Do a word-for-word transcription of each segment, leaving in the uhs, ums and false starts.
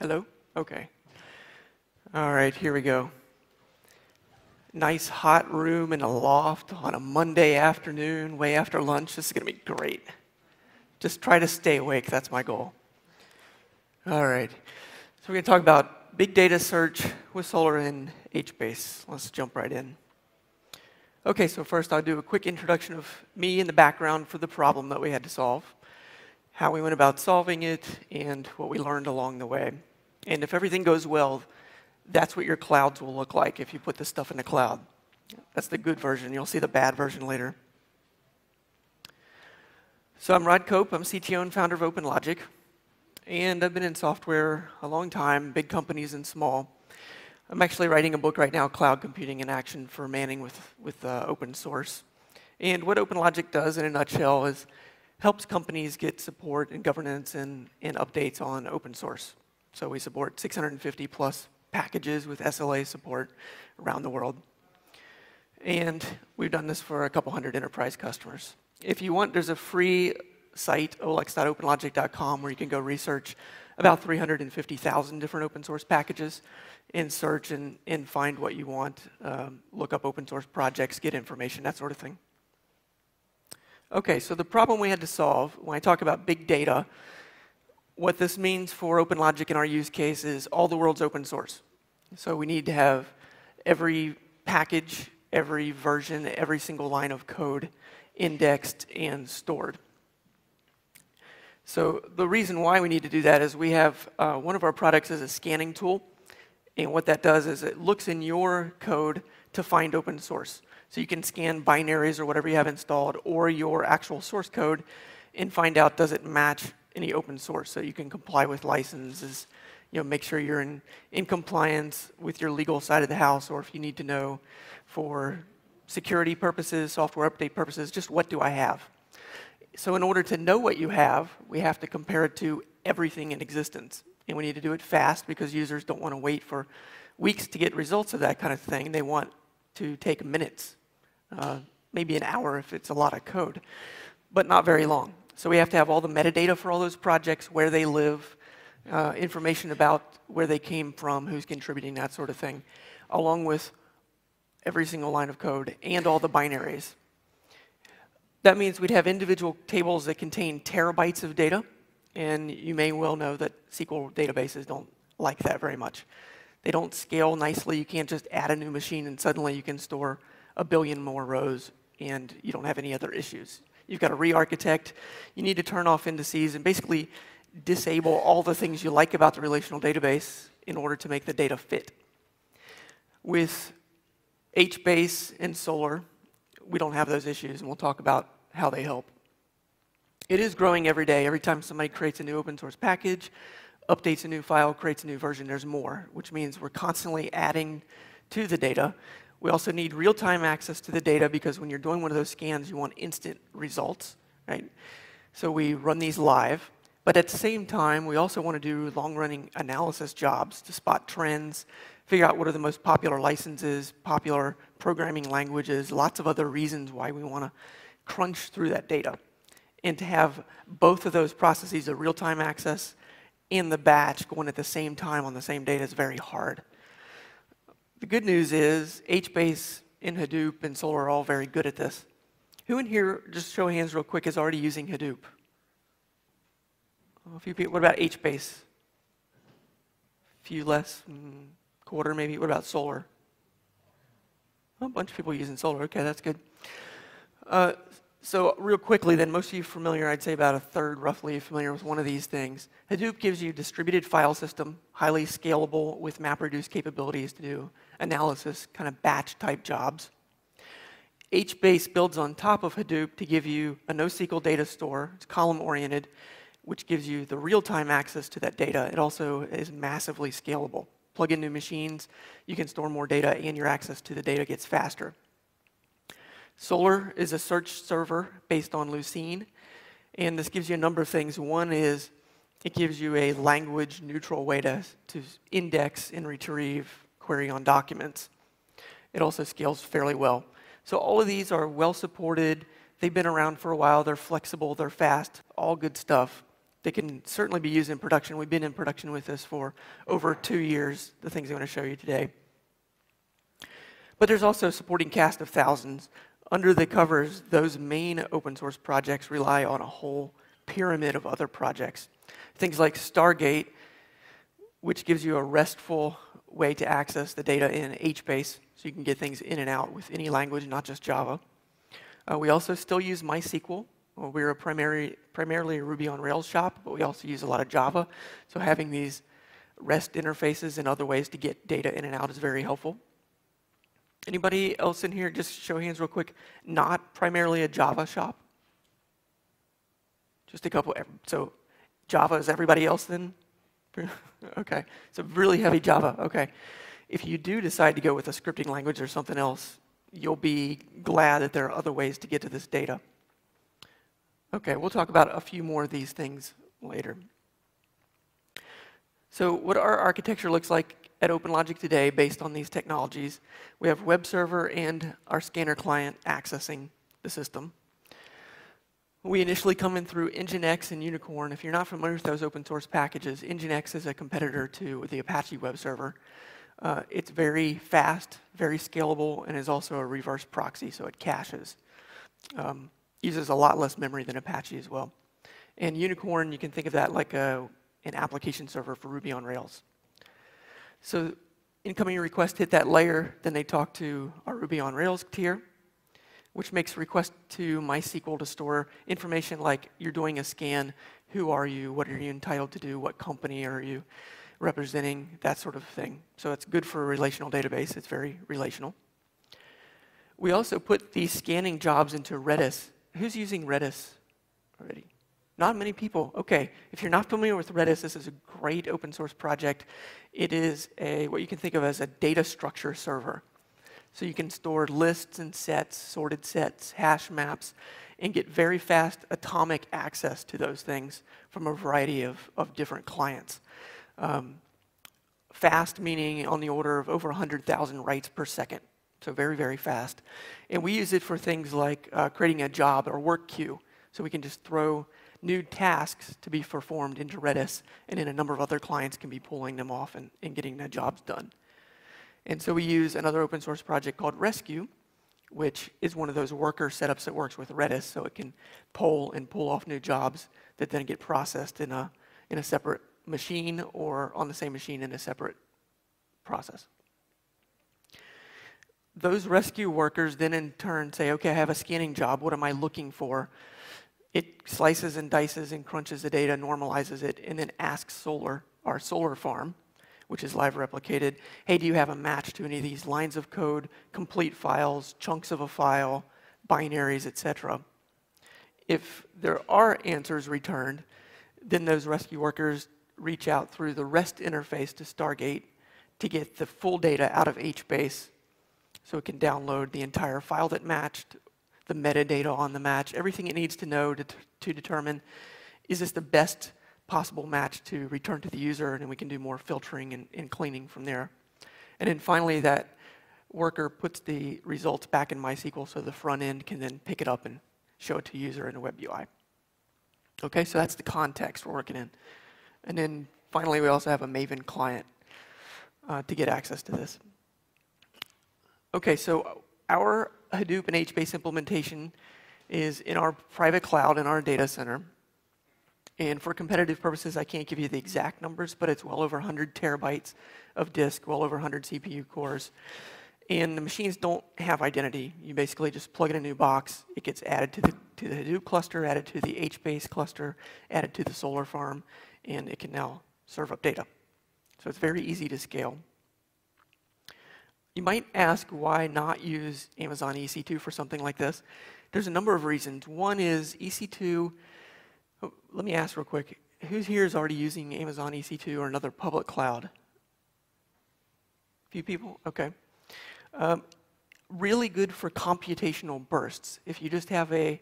Hello? OK. All right, here we go. Nice hot room in a loft on a Monday afternoon, way after lunch. This is going to be great. Just try to stay awake. That's my goal. All right. So we're going to talk about big data search with Solr and HBase. Let's jump right in. OK, so first I'll do a quick introduction of me and the background for the problem that we had to solve, how we went about solving it, and what we learned along the way. And if everything goes well, that's what your clouds will look like if you put this stuff in the cloud. That's the good version. You'll see the bad version later. So I'm Rod Cope. I'm C T O and founder of OpenLogic. And I've been in software a long time, big companies and small. I'm actually writing a book right now, Cloud Computing in Action, for Manning with, with uh, open source. And what OpenLogic does in a nutshell is helps companies get support and governance and, and updates on open source. So we support six hundred fifty plus packages with S L A support around the world. And we've done this for a couple hundred enterprise customers. If you want, there's a free site, olex dot openlogic dot com, where you can go research about three hundred fifty thousand different open source packages and search and, and find what you want, um, look up open source projects, get information, that sort of thing. OK, so the problem we had to solve, when I talk about big data, what this means for OpenLogic in our use case is all the world's open source. So we need to have every package, every version, every single line of code indexed and stored. So the reason why we need to do that is we have uh, one of our products is a scanning tool. And what that does is it looks in your code to find open source. So you can scan binaries or whatever you have installed or your actual source code and find out, does it match any open source? So you can comply with licenses, you know, make sure you're in, in compliance with your legal side of the house, or if you need to know for security purposes, software update purposes, just what do I have? So in order to know what you have, we have to compare it to everything in existence. And we need to do it fast because users don't want to wait for weeks to get results of that kind of thing. They want to take minutes, uh, maybe an hour if it's a lot of code, but not very long. So we have to have all the metadata for all those projects, where they live, uh, information about where they came from, who's contributing, that sort of thing, along with every single line of code and all the binaries. That means we'd have individual tables that contain terabytes of data. And you may well know that S Q L databases don't like that very much. They don't scale nicely. You can't just add a new machine and suddenly you can store a billion more rows and you don't have any other issues. You've got to re-architect. You need to turn off indices and basically disable all the things you like about the relational database in order to make the data fit. With HBase and Solr, we don't have those issues, and we'll talk about how they help. It is growing every day. Every time somebody creates a new open source package, updates a new file, creates a new version, there's more, which means we're constantly adding to the data. We also need real-time access to the data because when you're doing one of those scans, you want instant results, right? So we run these live. But at the same time, we also want to do long-running analysis jobs to spot trends, figure out what are the most popular licenses, popular programming languages, lots of other reasons why we want to crunch through that data. And to have both of those processes, the real-time access and the batch, going at the same time on the same data is very hard. The good news is HBase and Hadoop and Solr are all very good at this. Who in here, just show hands real quick, is already using Hadoop? A few people. What about HBase? A few less, mm, quarter maybe. What about Solr? Oh, a bunch of people using Solr. OK, that's good. Uh, so real quickly, then, most of you familiar, I'd say about a third roughly familiar with one of these things. Hadoop gives you a distributed file system, highly scalable with MapReduce capabilities to do analysis, kind of batch-type jobs. HBase builds on top of Hadoop to give you a NoSQL data store. It's column-oriented, which gives you the real-time access to that data. It also is massively scalable. Plug in new machines, you can store more data, and your access to the data gets faster. Solr is a search server based on Lucene, and this gives you a number of things. One is it gives you a language-neutral way to, to index and retrieve query on documents. It also scales fairly well. So all of these are well-supported. They've been around for a while. They're flexible. They're fast. All good stuff. They can certainly be used in production. We've been in production with this for over two years, the things I'm going to show you today. But there's also supporting cast of thousands. Under the covers, those main open source projects rely on a whole pyramid of other projects. Things like Stargate, which gives you a RESTful way to access the data in H base, so you can get things in and out with any language, not just Java. Uh, we also still use MySQL. Well, we're a primary, primarily a Ruby on Rails shop, but we also use a lot of Java. So having these REST interfaces and other ways to get data in and out is very helpful. Anybody else in here, just show hands real quick, not primarily a Java shop? Just a couple. So Java is everybody else then? OK. So really heavy Java. OK. If you do decide to go with a scripting language or something else, you'll be glad that there are other ways to get to this data. OK, we'll talk about a few more of these things later. So what our architecture looks like at OpenLogic today based on these technologies, we have web server and our scanner client accessing the system. We initially come in through Nginx and Unicorn. If you're not familiar with those open source packages, Nginx is a competitor to the Apache web server. Uh, it's very fast, very scalable, and is also a reverse proxy, so it caches. Um, uses a lot less memory than Apache as well. And Unicorn, you can think of that like a, an application server for Ruby on Rails. So incoming requests hit that layer, then they talk to our Ruby on Rails tier, which makes requests to MySQL to store information like you're doing a scan, who are you, what are you entitled to do, what company are you representing, that sort of thing. So it's good for a relational database. It's very relational. We also put these scanning jobs into Redis. Who's using Redis already? Not many people. OK, if you're not familiar with Redis, this is a great open source project. It is a what you can think of as a data structure server. So you can store lists and sets, sorted sets, hash maps, and get very fast atomic access to those things from a variety of, of different clients. Um, fast meaning on the order of over one hundred thousand writes per second. So very, very fast. And we use it for things like uh, creating a job or work queue. So we can just throw new tasks to be performed into Redis, and then a number of other clients can be pulling them off and, and getting the jobs done. And so we use another open source project called Resque, which is one of those worker setups that works with Redis, so it can poll and pull off new jobs that then get processed in a, in a separate machine or on the same machine in a separate process. Those rescue workers then in turn say, OK, I have a scanning job. What am I looking for? It slices and dices and crunches the data, normalizes it, and then asks Solr, our Solr farm, which is live replicated, hey, do you have a match to any of these lines of code, complete files, chunks of a file, binaries, et cetera? If there are answers returned, then those rescue workers reach out through the REST interface to Stargate to get the full data out of H base. So it can download the entire file that matched, the metadata on the match, everything it needs to know to, to determine, is this the best possible match to return to the user? And then we can do more filtering and, and cleaning from there. And then finally, that worker puts the results back in MySQL so the front end can then pick it up and show it to user in a web U I. OK, so that's the context we're working in. And then finally, we also have a Maven client uh, to get access to this. OK, so our Hadoop and H base implementation is in our private cloud in our data center. And for competitive purposes, I can't give you the exact numbers, but it's well over one hundred terabytes of disk, well over one hundred C P U cores. And the machines don't have identity. You basically just plug in a new box. It gets added to the, to the Hadoop cluster, added to the H base cluster, added to the Solr farm, and it can now serve up data. So it's very easy to scale. You might ask why not use Amazon E C two for something like this. There's a number of reasons. One is E C two, oh, let me ask real quick, who's here is already using Amazon E C two or another public cloud? A few people? OK. Um, really good for computational bursts. If you just have a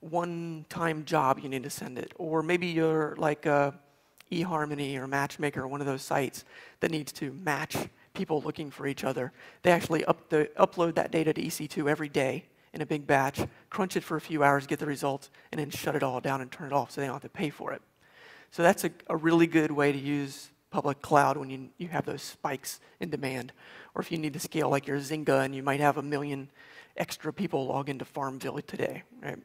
one-time job, you need to send it. Or maybe you're like a eHarmony or Matchmaker, one of those sites that needs to match people looking for each other. They actually up the, upload that data to E C two every day in a big batch, crunch it for a few hours, get the results, and then shut it all down and turn it off so they don't have to pay for it. So that's a, a really good way to use public cloud when you, you have those spikes in demand. Or if you need to scale like your Zynga and you might have a million extra people log into Farmville today, right?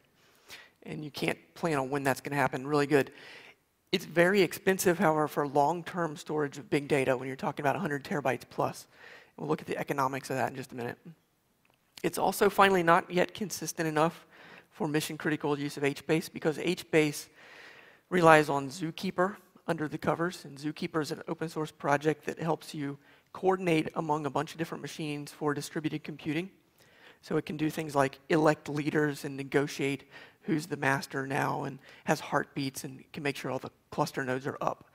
And you can't plan on when that's going to happen. Really good. It's very expensive, however, for long-term storage of big data when you're talking about one hundred terabytes plus. We'll look at the economics of that in just a minute. It's also finally not yet consistent enough for mission-critical use of HBase because HBase relies on Zookeeper under the covers, and Zookeeper is an open-source project that helps you coordinate among a bunch of different machines for distributed computing. So it can do things like elect leaders and negotiate who's the master now and has heartbeats and can make sure all the cluster nodes are up.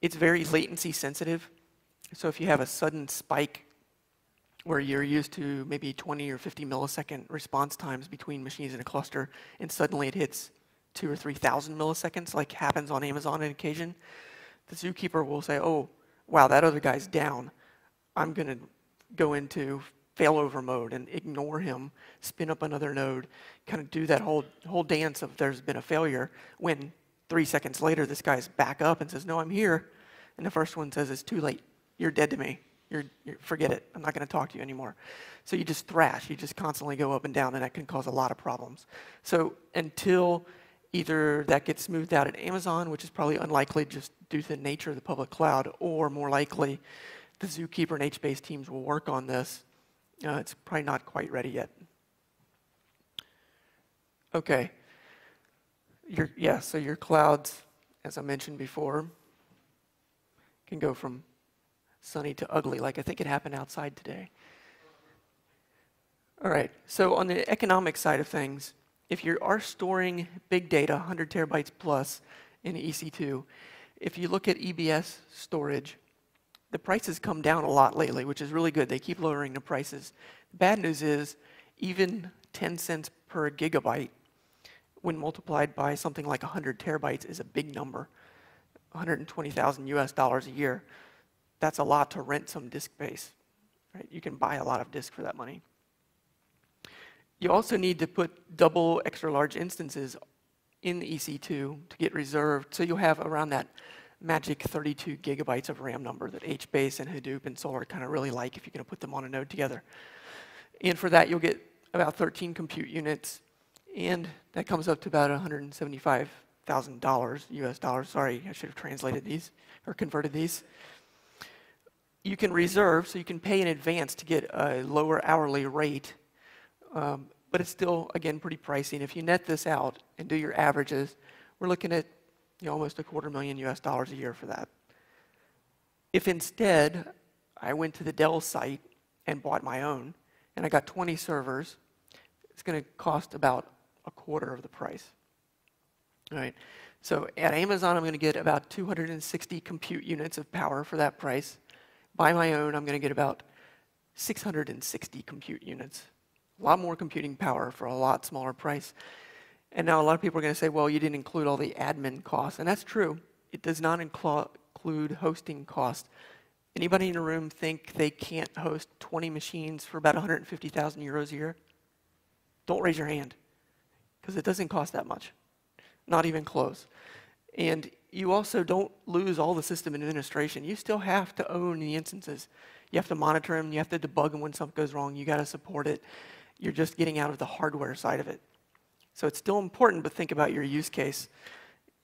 It's very latency sensitive. So if you have a sudden spike where you're used to maybe twenty or fifty millisecond response times between machines in a cluster and suddenly it hits two or three thousand milliseconds like happens on Amazon on occasion, the Zookeeper will say, oh, wow, that other guy's down. I'm going to go into failover mode and ignore him, spin up another node, kind of do that whole whole dance of there's been a failure when three seconds later this guy's back up and says, no, I'm here. And the first one says, it's too late. You're dead to me. You're, you're, forget it. I'm not going to talk to you anymore. So you just thrash. You just constantly go up and down, and that can cause a lot of problems. So until either that gets smoothed out at Amazon, which is probably unlikely just due to the nature of the public cloud, or more likely the Zookeeper and HBase teams will work on this. Uh, it's probably not quite ready yet. Okay. Your, yeah, so your clouds, as I mentioned before, can go from sunny to ugly, like I think it happened outside today. All right, so on the economic side of things, if you are storing big data, one hundred terabytes plus in E C two, if you look at E B S storage, the prices come down a lot lately, which is really good. They keep lowering the prices. The bad news is even ten cents per gigabyte, when multiplied by something like one hundred terabytes, is a big number, one hundred twenty thousand U S dollars a year. That's a lot to rent some disk space. Right? You can buy a lot of disk for that money. You also need to put double extra large instances in E C two to get reserved, so you'll have around that magic thirty-two gigabytes of RAM number that HBase and Hadoop and Solr kind of really like if you're going to put them on a node together. And for that, you'll get about thirteen compute units, and that comes up to about one hundred seventy-five thousand U S dollars. Sorry, I should have translated these or converted these. You can reserve, so you can pay in advance to get a lower hourly rate. Um, but it's still, again, pretty pricey. And if you net this out and do your averages, we're looking at you know, almost a quarter million U S dollars a year for that. If instead I went to the Dell site and bought my own, and I got twenty servers, it's going to cost about a quarter of the price. All right. So at Amazon, I'm going to get about two hundred sixty compute units of power for that price. By my own, I'm going to get about six hundred sixty compute units. A lot more computing power for a lot smaller price. And now a lot of people are going to say, well, you didn't include all the admin costs. And that's true. It does not include hosting costs. Anybody in the room think they can't host twenty machines for about one hundred fifty thousand euros a year? Don't raise your hand, because it doesn't cost that much. Not even close. And you also don't lose all the system administration. You still have to own the instances. You have to monitor them. You have to debug them when something goes wrong. You got to support it. You're just getting out of the hardware side of it. So it's still important, but think about your use case,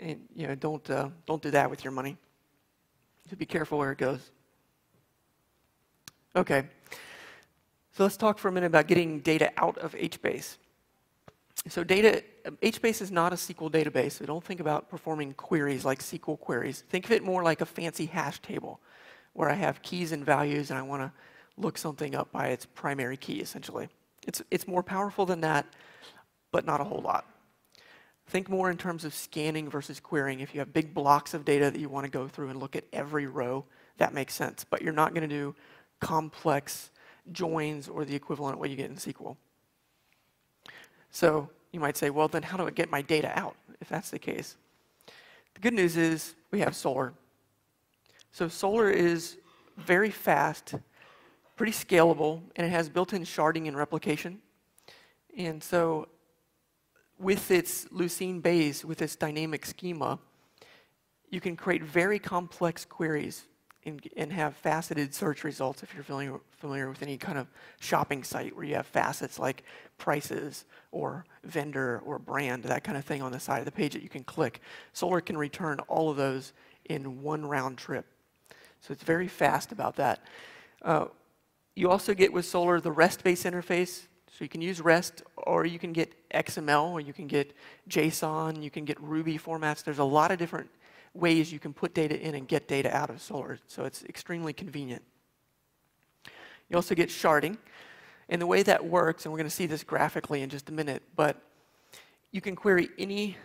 and you know, don't uh, don't do that with your money. So be careful where it goes. Okay, so let's talk for a minute about getting data out of HBase. So data, HBase is not a S Q L database, so don't think about performing queries like S Q L queries. Think of it more like a fancy hash table, where I have keys and values, and I want to look something up by its primary key, essentially. It's, it's more powerful than that, but not a whole lot. Think more in terms of scanning versus querying. If you have big blocks of data that you want to go through and look at every row, that makes sense. But you're not going to do complex joins or the equivalent of what you get in S Q L. So you might say, well, then how do I get my data out, if that's the case? The good news is we have Solr. So Solr is very fast, pretty scalable, and it has built-in sharding and replication. And so with its Lucene base, with its dynamic schema, you can create very complex queries and, and have faceted search results if you're familiar, familiar with any kind of shopping site where you have facets like prices or vendor or brand, that kind of thing on the side of the page that you can click. Solr can return all of those in one round trip. So it's very fast about that. Uh, you also get with Solr the REST-based interface. So you can use REST, or you can get X M L, or you can get JSON, you can get Ruby formats. There's a lot of different ways you can put data in and get data out of Solr, so it's extremely convenient. You also get sharding, and the way that works, and we're going to see this graphically in just a minute, but you can query any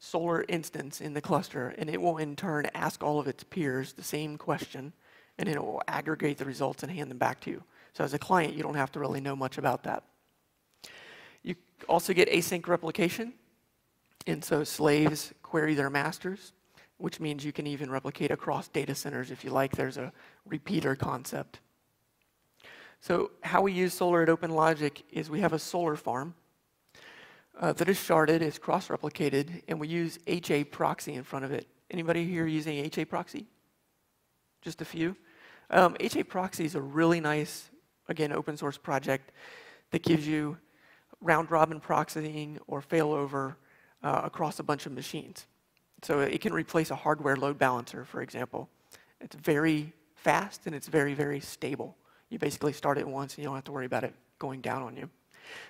Solr instance in the cluster, and it will in turn ask all of its peers the same question, and it will aggregate the results and hand them back to you. So as a client, you don't have to really know much about that. You also get async replication, and so slaves query their masters, which means you can even replicate across data centers if you like. There's a repeater concept. So how we use Solr at OpenLogic is we have a Solr farm uh, that is sharded, it's cross-replicated, and we use HAProxy in front of it. Anybody here using HAProxy? Just a few? Um, HAProxy is a really nice, again, open source project that gives you round-robin proxying or failover uh, across a bunch of machines. So it can replace a hardware load balancer, for example. It's very fast and it's very, very stable. You basically start it once and you don't have to worry about it going down on you.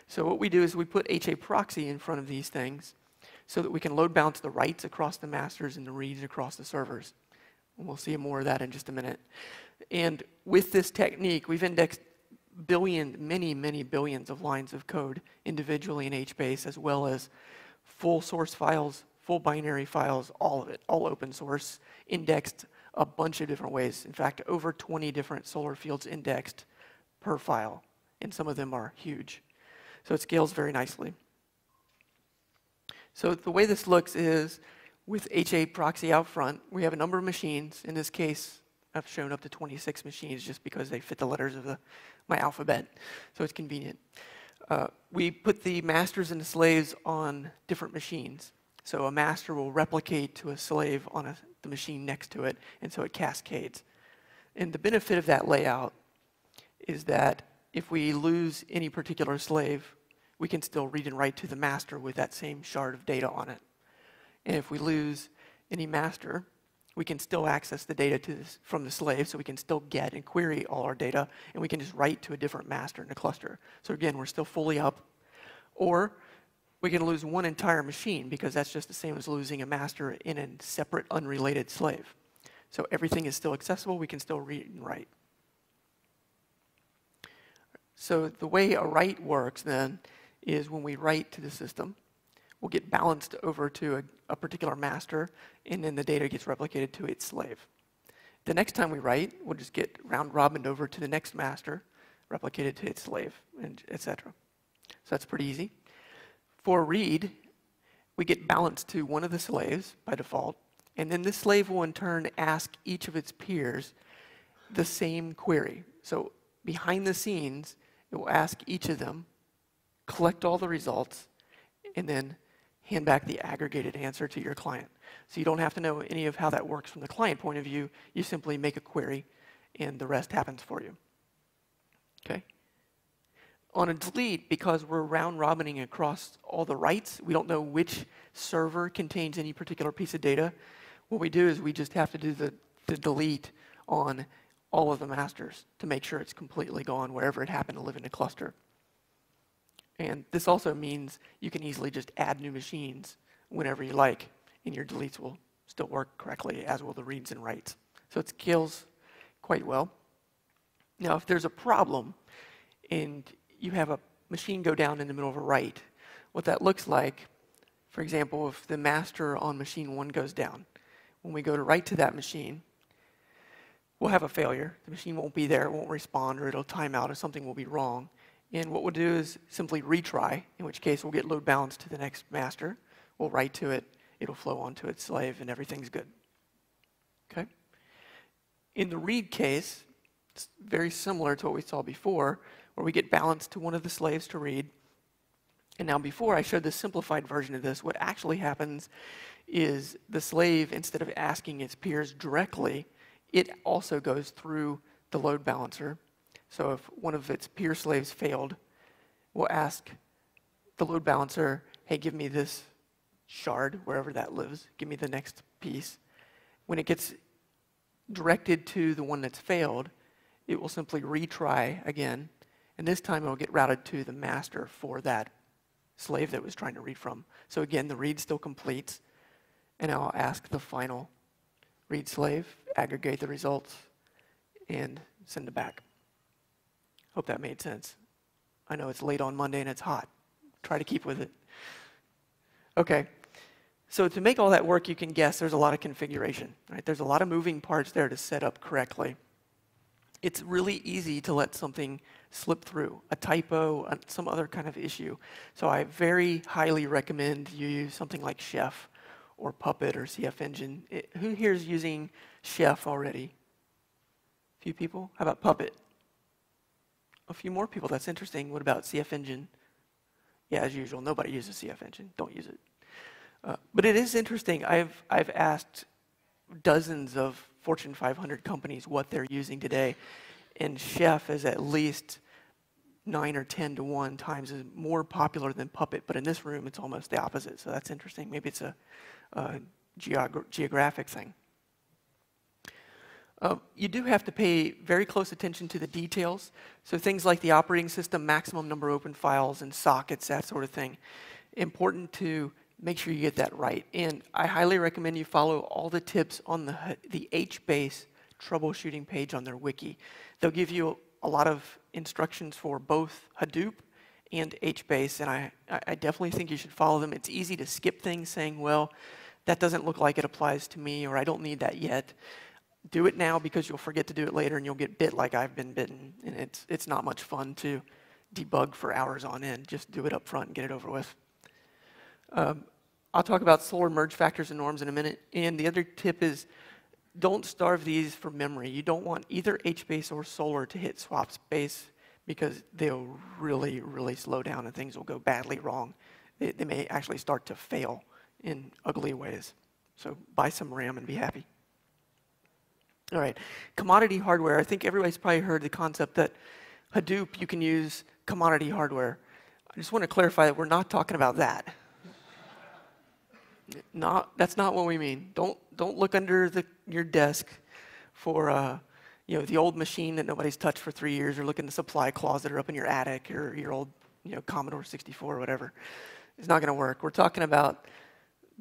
So what we do is we put HAProxy in front of these things so that we can load balance the writes across the masters and the reads across the servers. And we'll see more of that in just a minute. And with this technique, we've indexed billion, many, many billions of lines of code individually in HBase, as well as full source files, full binary files, all of it, all open source, indexed a bunch of different ways. In fact, over twenty different Solr fields indexed per file, and some of them are huge. So it scales very nicely. So the way this looks is, with HAProxy out front, we have a number of machines. In this case, I've shown up to twenty-six machines just because they fit the letters of the, my alphabet, so it's convenient. Uh, we put the masters and the slaves on different machines. So a master will replicate to a slave on a, the machine next to it, and so it cascades. And the benefit of that layout is that if we lose any particular slave, we can still read and write to the master with that same shard of data on it. And if we lose any master, we can still access the data to this, from the slave, so we can still get and query all our data, and we can just write to a different master in the cluster. So again, we're still fully up. Or we can lose one entire machine, because that's just the same as losing a master in a separate, unrelated slave. So everything is still accessible. We can still read and write. So the way a write works, then, is when we write to the system, we'll get balanced over to a, a particular master, and then the data gets replicated to its slave. The next time we write, we'll just get round-robined over to the next master, replicated to its slave, and et cetera. So that's pretty easy. For read, we get balanced to one of the slaves by default, and then this slave will in turn ask each of its peers the same query. So behind the scenes, it will ask each of them, collect all the results, and then hand back the aggregated answer to your client. So you don't have to know any of how that works from the client point of view. You simply make a query, and the rest happens for you. Okay? On a delete, because we're round-robining across all the writes, we don't know which server contains any particular piece of data. What we do is we just have to do the, the delete on all of the masters to make sure it's completely gone wherever it happened to live in a cluster. And this also means you can easily just add new machines whenever you like, and your deletes will still work correctly, as will the reads and writes. So it scales quite well. Now, if there's a problem, and you have a machine go down in the middle of a write. What that looks like, for example, if the master on machine one goes down, when we go to write to that machine, we'll have a failure. The machine won't be there, it won't respond, or it'll time out, or something will be wrong. And what we'll do is simply retry, in which case we'll get load balanced to the next master, we'll write to it, it'll flow onto its slave, and everything's good. Okay? In the read case, it's very similar to what we saw before, where we get balanced to one of the slaves to read, And now before I showed the simplified version of this, what actually happens is the slave, instead of asking its peers directly, it also goes through the load balancer. So if one of its peer slaves failed, we'll ask the load balancer, hey, give me this shard, wherever that lives, give me the next piece. When it gets directed to the one that's failed, it will simply retry again, and this time it will get routed to the master for that slave that was trying to read from. So again, the read still completes, and I'll ask the final read slave, aggregate the results, and send it back. Hope that made sense. I know it's late on Monday and it's hot. Try to keep with it. Okay, so to make all that work, you can guess there's a lot of configuration, right? There's a lot of moving parts there to set up correctly. It's really easy to let something slip through, a typo, some other kind of issue. So I very highly recommend you use something like Chef or Puppet or C F Engine. It, who here is using Chef already? A few people? How about Puppet? A few more people, that's interesting. What about C F Engine? Yeah, as usual, nobody uses C F Engine. Don't use it. Uh, but it is interesting. I've, I've asked dozens of Fortune five hundred companies what they're using today, and Chef is at least nine or ten to one times more popular than Puppet, but in this room it's almost the opposite, so that's interesting. Maybe it's a, a geog geographic thing. Uh, you do have to pay very close attention to the details, so things like the operating system, maximum number of open files and sockets, that sort of thing. Important to make sure you get that right. And I highly recommend you follow all the tips on the, the HBase troubleshooting page on their wiki. They'll give you a lot of instructions for both Hadoop and HBase, and I, I definitely think you should follow them. It's easy to skip things saying, well, that doesn't look like it applies to me, or I don't need that yet. Do it now because you'll forget to do it later and you'll get bit like I've been bitten. And it's, it's not much fun to debug for hours on end. Just do it up front and get it over with. Um, I'll talk about Solr merge factors and norms in a minute. And the other tip is don't starve these for memory. You don't want either HBase or Solr to hit swap space because they'll really, really slow down and things will go badly wrong. They, they may actually start to fail in ugly ways. So buy some RAM and be happy. All right, commodity hardware. I think everybody's probably heard the concept that Hadoop, you can use commodity hardware. I just want to clarify that we're not talking about that. Not, that's not what we mean. Don't, don't look under the, your desk for uh, you know, the old machine that nobody's touched for three years, or look in the supply closet or up in your attic or your old you know, Commodore sixty-four or whatever. It's not going to work. We're talking about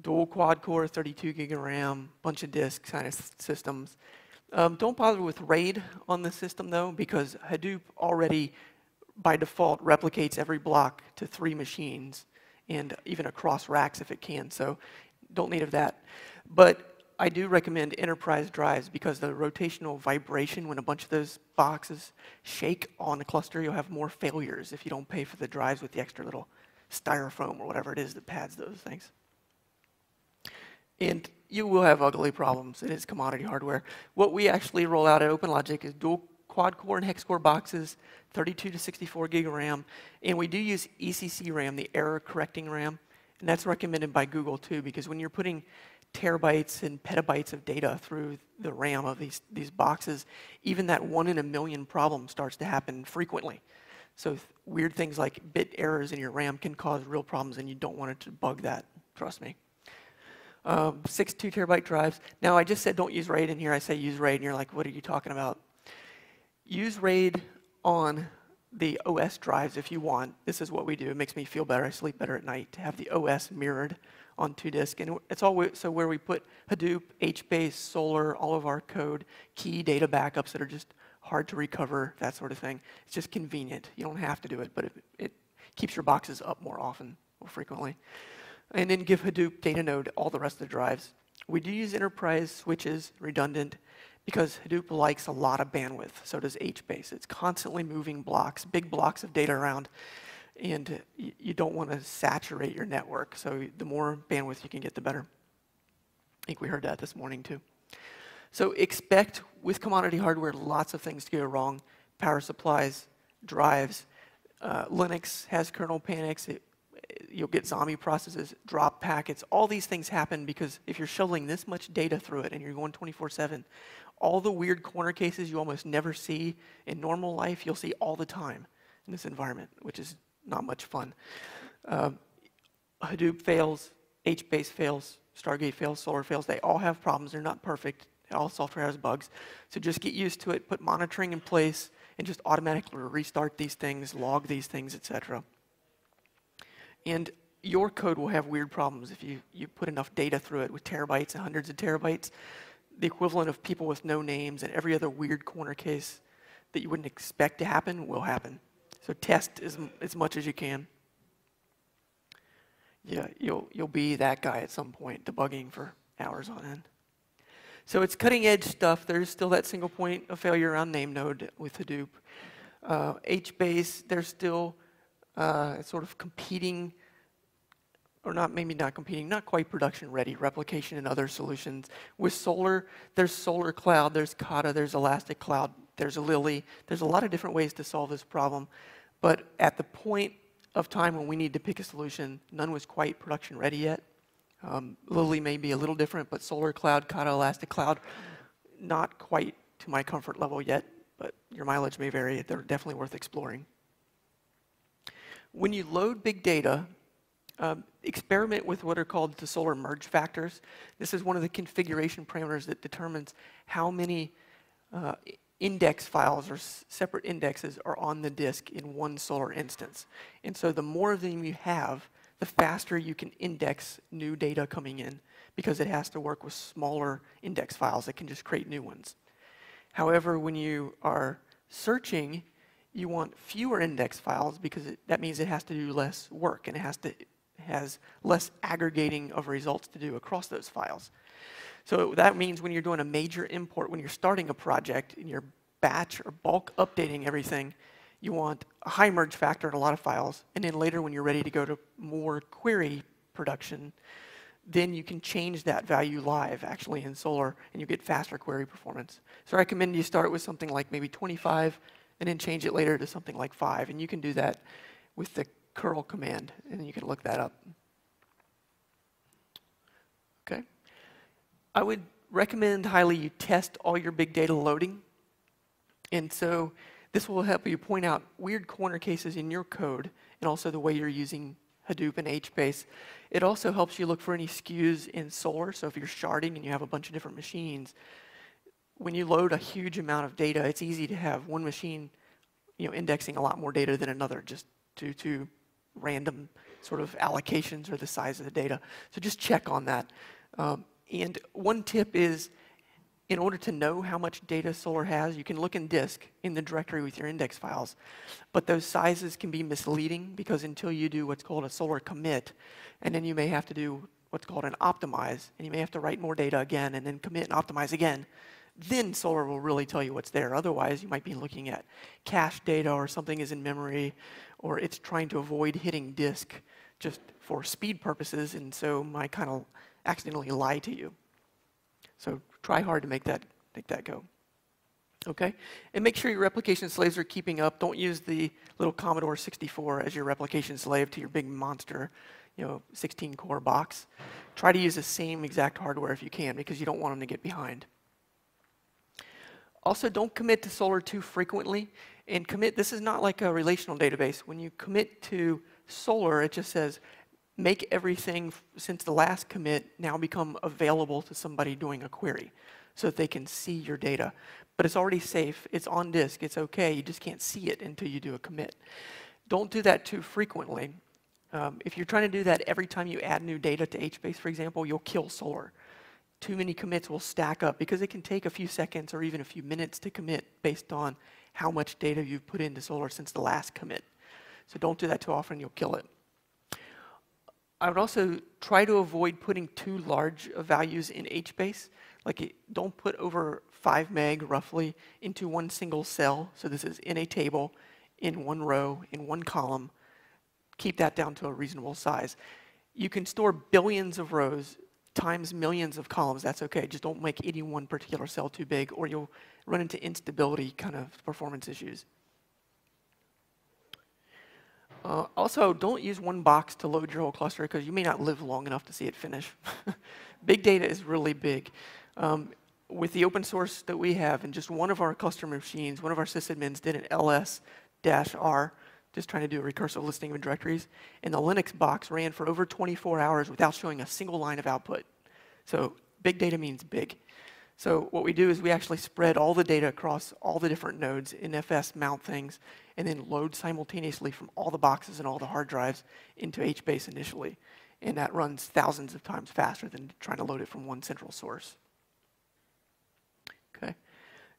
dual quad-core, thirty-two gig of RAM, bunch of disks kind of systems. Um, don't bother with RAID on the system, though, because Hadoop already, by default, replicates every block to three machines and even across racks if it can, so don't need of that. But I do recommend enterprise drives because the rotational vibration when a bunch of those boxes shake on a cluster, you'll have more failures if you don't pay for the drives with the extra little styrofoam or whatever it is that pads those things. And you will have ugly problems. It is commodity hardware. What we actually roll out at OpenLogic is dual quad-core and hex-core boxes, thirty-two to sixty-four gig of RAM, and we do use E C C RAM, the error-correcting RAM, and that's recommended by Google, too, because when you're putting terabytes and petabytes of data through the RAM of these, these boxes, even that one in a million problem starts to happen frequently. So th weird things like bit errors in your RAM can cause real problems, and you don't want to debug that, trust me. Um, six two terabyte drives. Now, I just said don't use RAID in here. I say use RAID, and you're like, what are you talking about? Use RAID on the O S drives if you want. This is what we do. It makes me feel better. I sleep better at night to have the O S mirrored on two disk. And it's all so where we put Hadoop, HBase, Solr, all of our code, key data backups that are just hard to recover, that sort of thing. It's just convenient. You don't have to do it, but it, it keeps your boxes up more often or frequently. And then give Hadoop data node all the rest of the drives. We do use enterprise switches, redundant, because Hadoop likes a lot of bandwidth, so does HBase. It's constantly moving blocks, big blocks of data around, and you don't want to saturate your network, so the more bandwidth you can get, the better. I think we heard that this morning, too. So expect, with commodity hardware, lots of things to go wrong. Power supplies, drives. Uh, Linux has kernel panics. It, you'll get zombie processes, drop packets. All these things happen because if you're shoveling this much data through it and you're going twenty-four seven, all the weird corner cases you almost never see in normal life, you'll see all the time in this environment, which is not much fun. Uh, Hadoop fails, HBase fails, Stargate fails, Solr fails. They all have problems. They're not perfect. All software has bugs. So just get used to it. Put monitoring in place and just automatically restart these things, log these things, et cetera. And your code will have weird problems if you, you put enough data through it with terabytes and hundreds of terabytes, the equivalent of people with no names and every other weird corner case that you wouldn't expect to happen will happen. So test as, as much as you can. Yeah, you'll, you'll be that guy at some point, debugging for hours on end. So it's cutting edge stuff. There's still that single point of failure on name node with Hadoop. Uh, HBase, there's still uh, sort of competing, or not, maybe not competing, not quite production ready, replication and other solutions. With Solr, there's SolrCloud, there's Kata, there's Elastic Cloud, there's Lily. There's a lot of different ways to solve this problem. But at the point of time when we need to pick a solution, none was quite production ready yet. Um, Lily may be a little different, but SolrCloud, Kata, Elastic Cloud, not quite to my comfort level yet, but your mileage may vary. They're definitely worth exploring. When you load big data, um, experiment with what are called the Solr merge factors. This is one of the configuration parameters that determines how many uh, index files or separate indexes are on the disk in one Solr instance. And so the more of them you have, the faster you can index new data coming in, because it has to work with smaller index files that can just create new ones. However, when you are searching, you want fewer index files, because it, that means it has to do less work, and it has, to, it has less aggregating of results to do across those files. So that means when you're doing a major import, when you're starting a project and you're batch or bulk updating everything, you want a high merge factor in a lot of files, and then later when you're ready to go to more query production, then you can change that value live actually in Solr, and you get faster query performance. So I recommend you start with something like maybe twenty-five, and then change it later to something like five, and you can do that with the curl command, and you can look that up. Okay. I would recommend highly you test all your big data loading, and so this will help you point out weird corner cases in your code and also the way you're using Hadoop and HBase. It also helps you look for any S K Us in Solr. So if you're sharding and you have a bunch of different machines, when you load a huge amount of data, it's easy to have one machine, you know, indexing a lot more data than another just due to random sort of allocations or the size of the data. So just check on that. Um, and one tip is, in order to know how much data Solr has, you can look in disk in the directory with your index files. But those sizes can be misleading, because until you do what's called a Solr commit, and then you may have to do what's called an optimize, and you may have to write more data again and then commit and optimize again, then Solr will really tell you what's there. Otherwise, you might be looking at cache data, or something is in memory, or it's trying to avoid hitting disk just for speed purposes, and so might kind of accidentally lie to you. So try hard to make that, make that go. Okay? And make sure your replication slaves are keeping up. Don't use the little Commodore sixty-four as your replication slave to your big monster, you know, sixteen core box. Try to use the same exact hardware if you can, because you don't want them to get behind. Also, don't commit to Solr too frequently. And commit, this is not like a relational database. When you commit to Solr, it just says, make everything since the last commit now become available to somebody doing a query so that they can see your data. But it's already safe. It's on disk. It's OK. You just can't see it until you do a commit. Don't do that too frequently. Um, if you're trying to do that every time you add new data to HBase, for example, you'll kill Solr. Too many commits will stack up, because it can take a few seconds or even a few minutes to commit based on how much data you've put into Solr since the last commit. So don't do that too often. You'll kill it. I would also try to avoid putting too large of values in HBase. Like, it, don't put over five meg, roughly, into one single cell. So this is in a table, in one row, in one column. Keep that down to a reasonable size. You can store billions of rows times millions of columns. That's OK. Just don't make any one particular cell too big, or you'll run into instability kind of performance issues. Uh, also, don't use one box to load your whole cluster, because you may not live long enough to see it finish. Big data is really big. Um, with the open source that we have, and just one of our customer machines, one of our sysadmins did an L S R, just trying to do a recursive listing of directories, and the Linux box ran for over twenty-four hours without showing a single line of output. So big data means big. So what we do is we actually spread all the data across all the different nodes, N F S, mount things, and then load simultaneously from all the boxes and all the hard drives into HBase initially. And that runs thousands of times faster than trying to load it from one central source. Okay.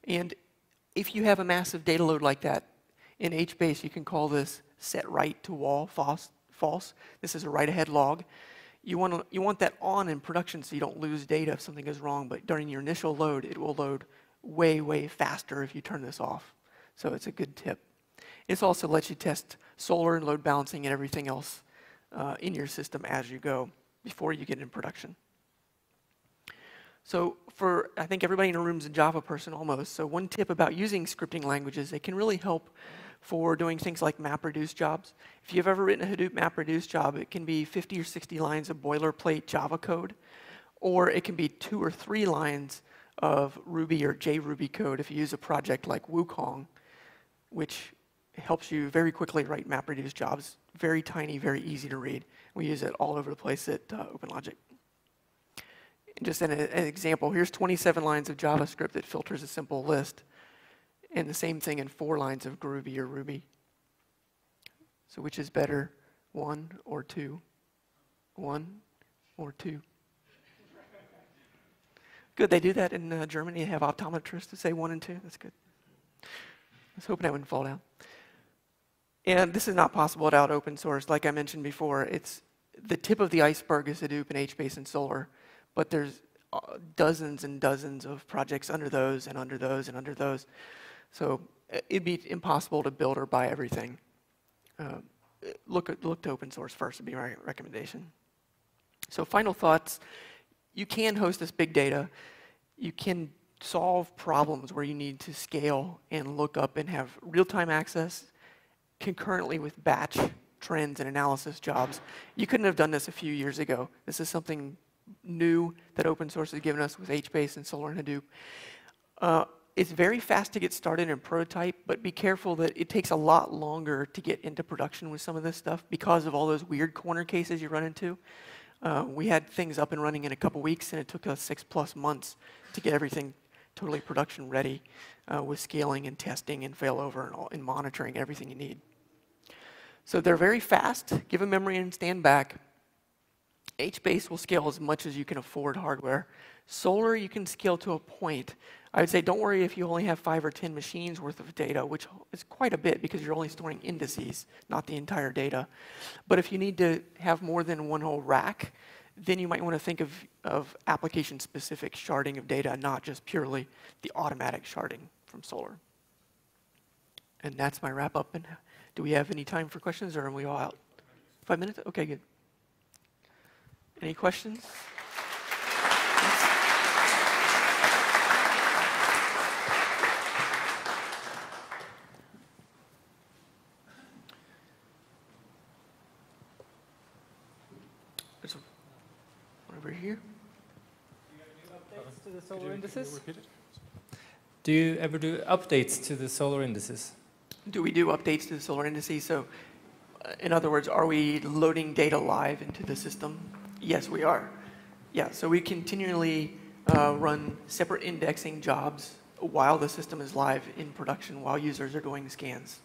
And if you have a massive data load like that, in HBase you can call this set write to wall false. false. This is a write-ahead log. You want, to, you want that on in production so you don't lose data if something goes wrong, but during your initial load, it will load way, way faster if you turn this off. So it's a good tip. This also lets you test Solr and load balancing and everything else uh, in your system as you go before you get in production. So for, I think everybody in the room is a Java person almost, so one tip about using scripting languages, they can really help for doing things like MapReduce jobs. If you've ever written a Hadoop MapReduce job, it can be fifty or sixty lines of boilerplate Java code, or it can be two or three lines of Ruby or JRuby code if you use a project like Wukong, which helps you very quickly write MapReduce jobs. Very tiny, very easy to read. We use it all over the place at uh, OpenLogic. And just an, an example, here's twenty-seven lines of JavaScript that filters a simple list. And the same thing in four lines of Groovy or Ruby. So which is better, one or two? One or two? Good, they do that in uh, Germany. They have optometrists to say one and two. That's good. I was hoping that wouldn't fall down. And this is not possible without open source. Like I mentioned before, it's the tip of the iceberg is Hadoop and HBase and Solr, but there's uh, dozens and dozens of projects under those and under those and under those. So it'd be impossible to build or buy everything. Uh, look, at, look to open source first would be my recommendation. So final thoughts, you can host this big data. You can solve problems where you need to scale and look up and have real-time access concurrently with batch trends and analysis jobs. You couldn't have done this a few years ago. This is something new that open source has given us with HBase and Solr and Hadoop. Uh, It's very fast to get started and prototype, but be careful that it takes a lot longer to get into production with some of this stuff because of all those weird corner cases you run into. Uh, we had things up and running in a couple weeks, and it took us six plus months to get everything totally production ready uh, with scaling and testing and failover and, all, and monitoring everything you need. So they're very fast. Give them memory and stand back. HBase will scale as much as you can afford hardware. Solr, you can scale to a point. I would say don't worry if you only have five or ten machines worth of data, which is quite a bit because you're only storing indices, not the entire data. But if you need to have more than one whole rack, then you might want to think of, of application-specific sharding of data, not just purely the automatic sharding from Solr. And that's my wrap-up. And do we have any time for questions, or are we all out? Five minutes? Okay, good. Any questions? Here. Do you have new updates to the Solr indices? Do you ever do updates to the Solr indices? Do we do updates to the Solr indices? So, uh, in other words, are we loading data live into the system? Yes, we are. Yeah, so we continually uh, run separate indexing jobs while the system is live in production, while users are doing scans.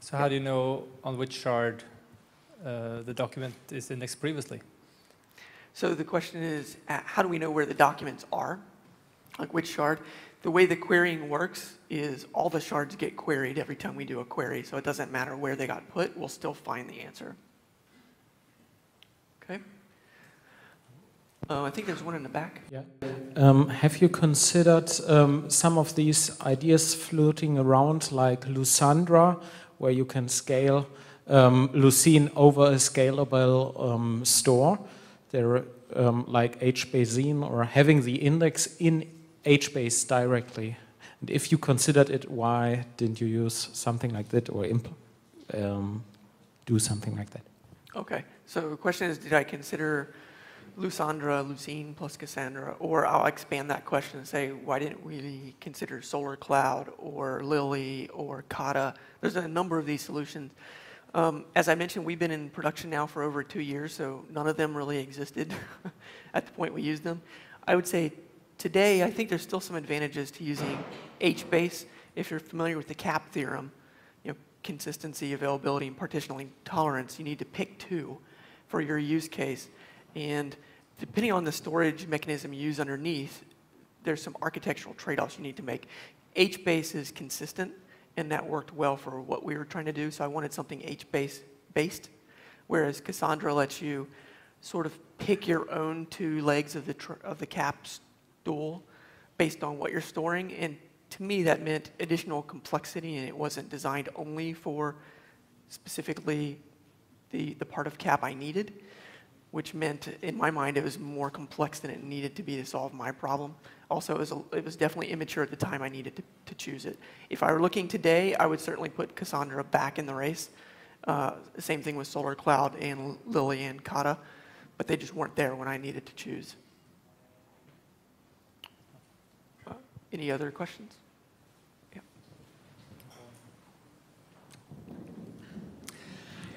So, yeah. How do you know on which shard uh, the document is indexed previously? So the question is, uh, how do we know where the documents are? Like which shard? The way the querying works is all the shards get queried every time we do a query, so it doesn't matter where they got put, we'll still find the answer. Okay. Uh, I think there's one in the back. Yeah. Um, have you considered um, some of these ideas floating around, like Lucandra, where you can scale um, Lucene over a scalable um, store? They're um, like HBase or having the index in HBase directly. And if you considered it, why didn't you use something like that or imp um, do something like that. Okay. So the question is, did I consider Lucandra, Lucene plus Cassandra? Or I'll expand that question and say, why didn't we consider SolrCloud or Lily or Kata? There's a number of these solutions. Um, as I mentioned, we've been in production now for over two years, so none of them really existed at the point we used them. I would say today, I think there's still some advantages to using HBase. If you're familiar with the CAP theorem, you know, consistency, availability, and partitioning tolerance, you need to pick two for your use case. And depending on the storage mechanism you use underneath, there's some architectural trade-offs you need to make. HBase is consistent, and that worked well for what we were trying to do, so I wanted something HBase based, whereas Cassandra lets you sort of pick your own two legs of the, tr of the cap stool based on what you're storing, and to me that meant additional complexity, and it wasn't designed only for specifically the, the part of cap I needed, which meant in my mind it was more complex than it needed to be to solve my problem. Also, it was, a, it was definitely immature at the time I needed to, to choose it. If I were looking today, I would certainly put Cassandra back in the race. Uh, same thing with SolrCloud and Lily and Kata, but they just weren't there when I needed to choose. Uh, any other questions?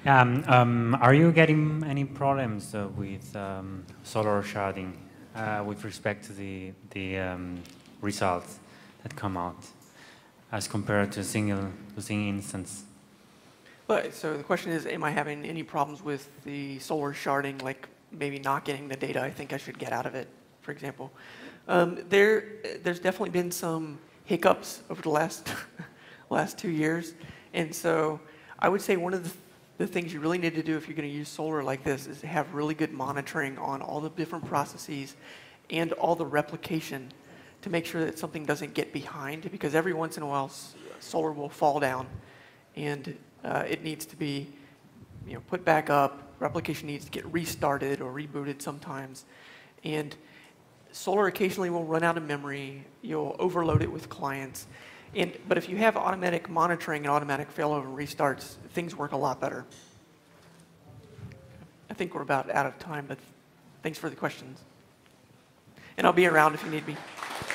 Yeah. Um, um, are you getting any problems uh, with um, Solr sharding? Uh, with respect to the, the um, results that come out as compared to a single, to single instance. But, so the question is, am I having any problems with the Solr sharding, like maybe not getting the data I think I should get out of it, for example? Um, there, there's definitely been some hiccups over the last, last two years. And so I would say one of the The things you really need to do if you're going to use Solr like this is to have really good monitoring on all the different processes and all the replication to make sure that something doesn't get behind, because every once in a while Solr will fall down and uh, it needs to be, you know, put back up. Replication needs to get restarted or rebooted sometimes, and Solr occasionally will run out of memory. You'll overload it with clients. And, but if you have automatic monitoring and automatic failover restarts, things work a lot better. I think we're about out of time, but thanks for the questions. And I'll be around if you need me.